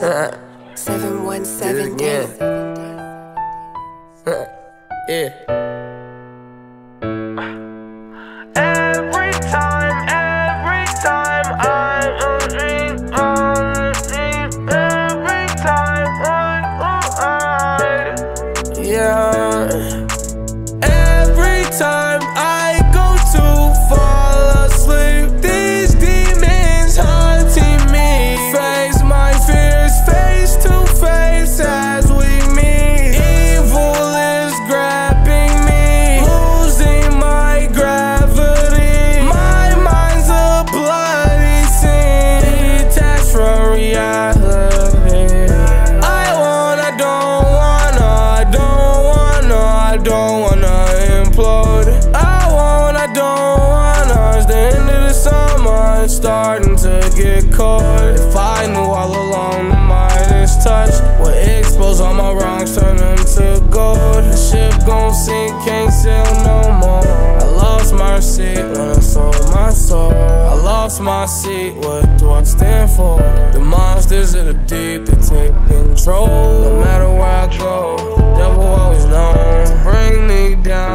717 days. Yeah. Every time I'm dreaming on the scene. Every time I'm blind. Yeah. Every time I go to fall. Starting to get cold. If I knew all along the Midas touch would expose all my wrongs, turn them to gold. The ship gon' sink, can't sail no more. I lost my seat when I sold my soul. I lost my seat, what do I stand for? The monsters of the deep, they take control. No matter where I go, the devil always knows to bring me down.